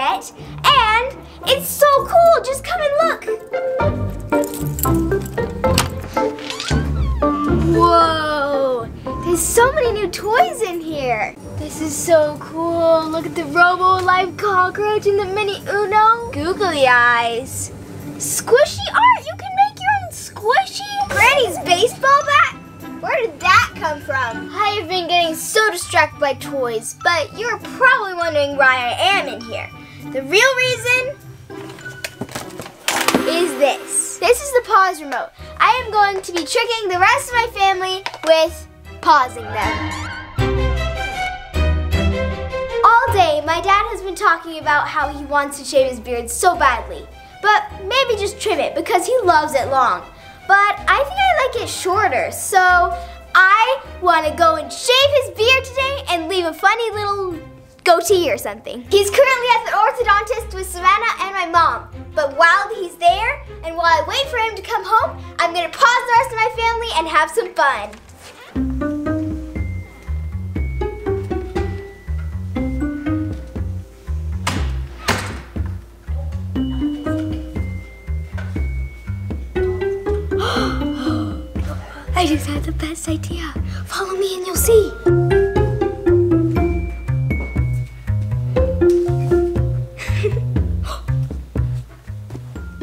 it, and it's so cool. Just come and look. Whoa, there's so many new toys in here. This is so cool. Look at the Robo Alive cockroach and the mini Uno. Googly eyes. Squishy art, you can make your own squishy. Granny's baseball bat? Where did that come from? I have been getting so distracted by toys, but you're probably wondering why I am in here. The real reason is this. This is the pause remote. I am going to be tricking the rest of my family with pausing them. All day, my dad has been talking about how he wants to shave his beard so badly, but maybe just trim it because he loves it long. But I think I like it shorter, so I want to go and shave his beard today and leave a funny little goatee or something. He's currently at the orthodontist with Savannah and my mom, but while he's there and while I wait for him to come home, I'm going to pause the rest of my family and have some fun. I just had the best idea. Follow me and you'll see.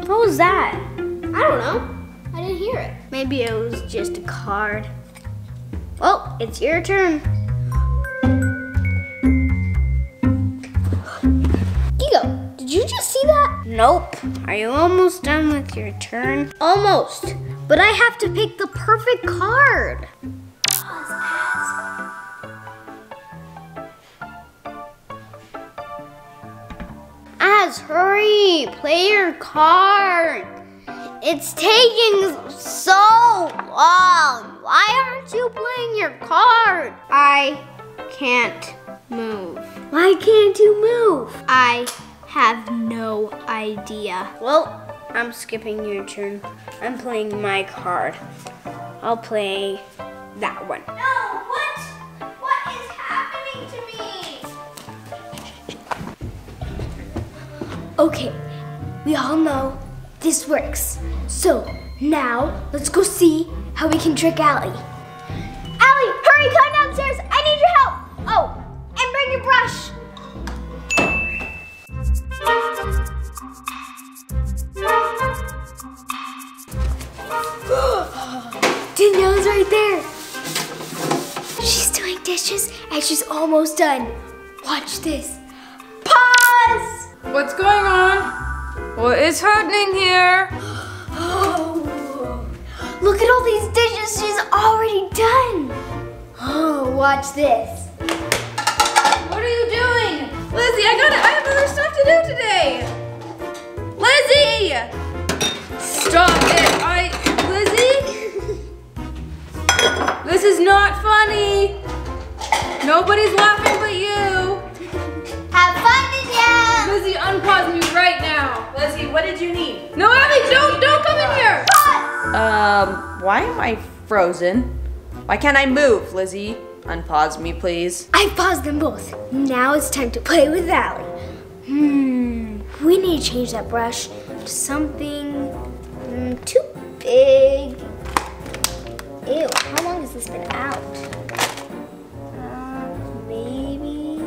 What was that? I don't know. I didn't hear it. Maybe it was just a card. Well, it's your turn. Gigo, did you just see that? Nope. Are you almost done with your turn? Almost. But I have to pick the perfect card. Az, hurry, play your card. It's taking so long. Why aren't you playing your card? I can't move. Why can't you move? I have no idea. Well, I'm skipping your turn. I'm playing my card. I'll play that one. No, what? What is happening to me? Okay, we all know this works. So now let's go see how we can trick Allie. Allie, hurry, come downstairs. I need your help. Oh, and bring your brush. Danielle's right there. She's doing dishes and she's almost done. Watch this. Pause! What's going on? What is happening here? Oh, look at all these dishes she's already done. Oh, watch this. What are you doing? Lizzy, I have other stuff to do today. Lizzy! Stop it, Lizzy? This is not funny. Nobody's laughing but you. Have fun, Danielle. Lizzy, unpause me right now. Lizzy, what did you need? No, Allie, don't come in here. Pause. Why am I frozen? Why can't I move, Lizzy? Unpause me, please. I paused them both. Now it's time to play with Allie. We need to change that brush to something too big. Ew, how long has this been out? Maybe.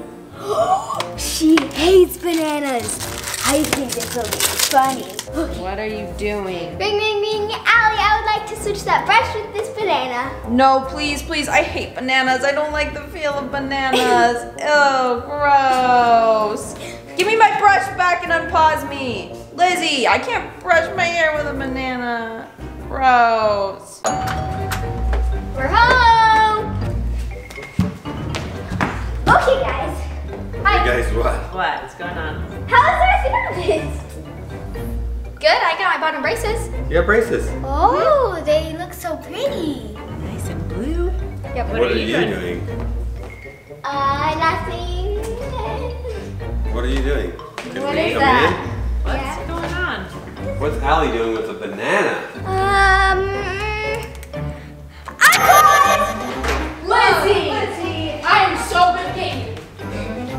She hates bananas. I think this will be funny. Okay. What are you doing? Bing, bing, bing. Allie, I would like to switch that brush with this banana. No, please, please. I hate bananas. I don't like the feel of bananas. Oh, gross. Give me my brush back and unpause me. Lizzy, I can't brush my hair with a banana. Gross. We're home. Okay, guys. Hi. Hey, guys, what? What's going on? How is our therapist? Good, I bought them braces. Yeah, braces. Oh, they look so pretty. Nice and blue. Yep, what are you doing? Nothing. What are you doing? What is that? What's Allie doing with a banana? I caught it! Lizzy! I am so big.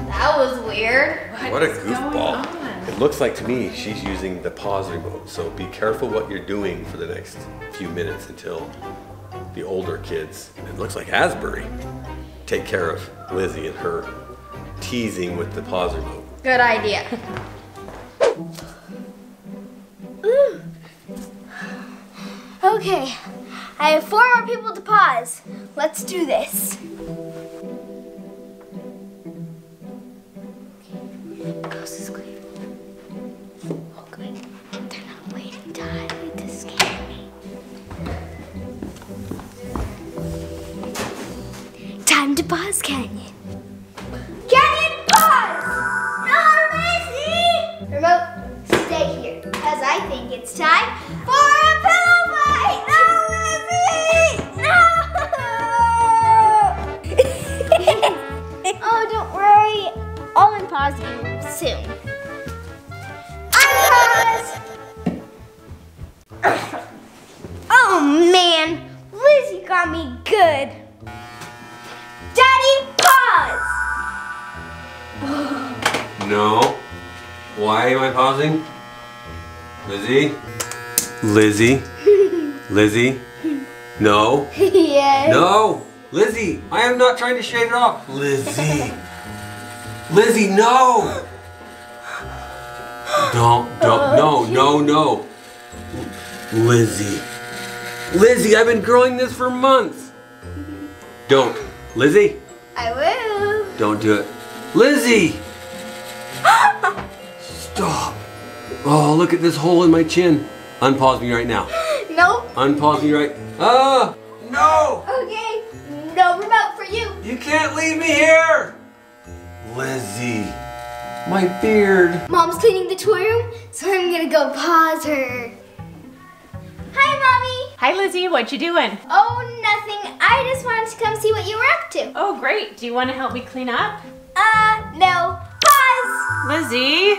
That was weird. What What a goofball. It looks like to me she's using the pause remote, so be careful what you're doing for the next few minutes until the older kids, it looks like Asbury, take care of Lizzy and her teasing with the pause remote. Good idea. Okay, I have 4 more people to pause. Let's do this. Pause, Canyon. Canyon, pause! Not Lizzy! Remote, stay here, because I think it's time for a pillow fight! No, Lizzy! No! Oh, don't worry. I'll unpause you soon. Unpause! Oh, man. Lizzy got me good. Daddy, pause! No. Why am I pausing? Lizzy? Lizzy? Lizzy? No? Yes. No! Lizzy, I am not trying to shave it off. Lizzy. Lizzy, no! Don't, no, no, no. Lizzy. Lizzy, I've been growing this for months. Don't. Lizzy? I will. Don't do it. Lizzy! Stop. Oh, look at this hole in my chin. Unpause me right now. No. Unpause me right. Ah! No! Okay, no remote for you. You can't leave me here! Lizzy, my beard. Mom's cleaning the toy room, so I'm gonna go pause her. Hi, Mommy. Hi, Lizzy. What you doing? Oh, nothing. I just wanted to come see what you were up to. Oh, great. Do you want to help me clean up? No. Pause! Lizzy,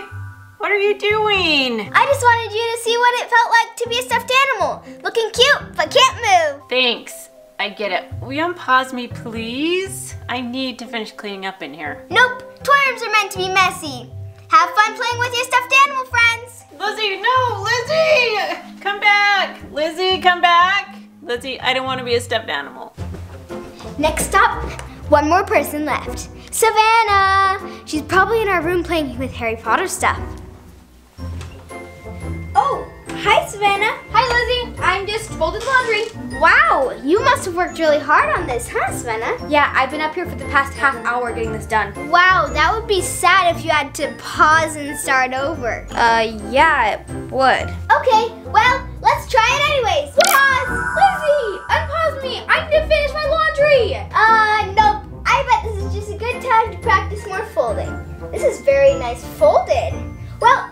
what are you doing? I just wanted you to see what it felt like to be a stuffed animal. Looking cute, but can't move. Thanks. I get it. Will you unpause me, please? I need to finish cleaning up in here. Nope. Toy rooms are meant to be messy. Have fun playing with your stuffed animal friends. Lizzy, no, Lizzy! Come back. Lizzy, come back. Lizzy, I don't want to be a stuffed animal. Next stop, one more person left. Savannah. She's probably in our room playing with Harry Potter stuff. Oh, hi, Savannah. Hi, Lizzy. I'm just folding laundry. Wow, you must have worked really hard on this, huh, Savannah? Yeah, I've been up here for the past half-hour getting this done. Wow, that would be sad if you had to pause and start over. Yeah, it would. Okay, well, let's try it anyways. Pause! Lizzy, unpause me. I need to finish my laundry. Nope. I bet this is just a good time to practice more folding. This is very nice folded. Well,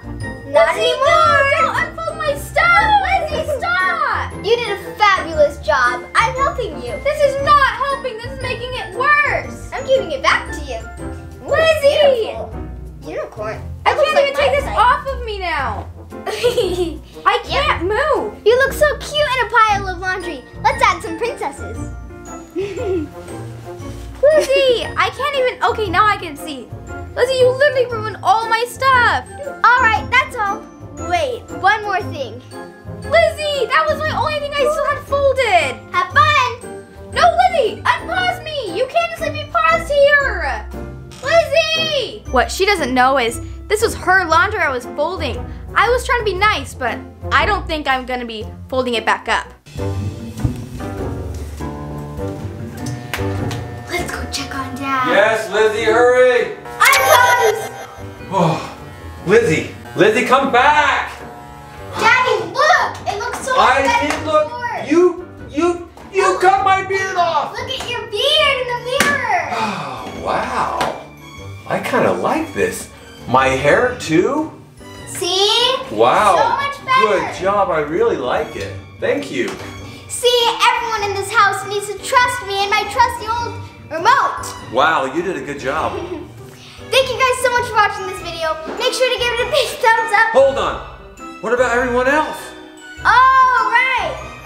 not Lizzy, anymore. No, don't unfold my stuff. Lizzy, stop. You did a fabulous job. I'm helping you. This is not helping. This is making it worse. I'm giving it back to you. Lizzy. Unicorn. I can't even take this off of me now. I can't move. You look so cute in a pile of laundry. Let's add some princesses. Lizzy, I can't even. Okay, now I can see. Lizzy, you literally ruined all my stuff. All right, that's all. Wait, one more thing. Lizzy, that was my only thing I still had folded. Have fun. No, Lizzy, unpause me. You can't just let me pause here. Lizzy! What she doesn't know is this was her laundry I was folding. I was trying to be nice, but I don't think I'm gonna be folding it back up. Let's go check on Dad. Yes, Lizzy, hurry! Oh, Lizzy, Lizzy, come back! Daddy, look! It looks so much better than before. I did look. You cut my beard off. Look at your beard in the mirror. Oh, wow! I kind of like this. My hair too. See? Wow. So much better. Good job. I really like it. Thank you. See, everyone in this house needs to trust me and my trusty old remote. Wow, you did a good job. Thank you guys so much for watching this video. Make sure to give it a big thumbs up. Hold on. What about everyone else? All right.